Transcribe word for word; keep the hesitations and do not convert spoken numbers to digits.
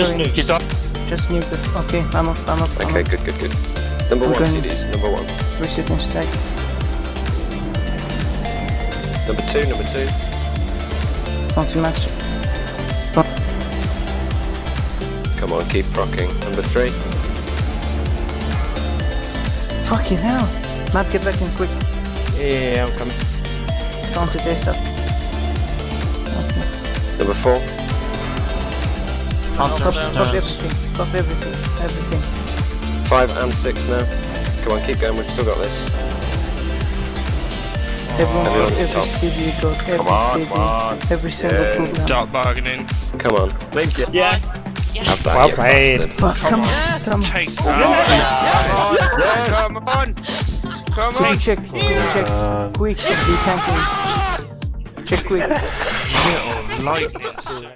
Just nuke. He's up. Just nuke it. Okay, I'm up, I'm up. I'm okay, up. good, good, good. Number I'm one C Ds, number one. Reset and stack. Number two, number two. Not too much. Come on, keep rocking. Number three. Fucking hell. Matt, get back in quick. Yeah, I'm coming. Don't do this up. Okay. Number four. I'll copy everything. Copy everything. Everything. Five and six now. Come on, keep going. We've still got this. Everyone, Everyone's every top. C D got every come on, come on. Every single yes. program. Start bargaining. Come on. Yes. Yes. Well played. Fuck, come on. Yes. Come on. Yes. Come on. Yes. Yes. Come on. Come on. Check, check, check. Quick, be tanking. Check quick. Little lightning.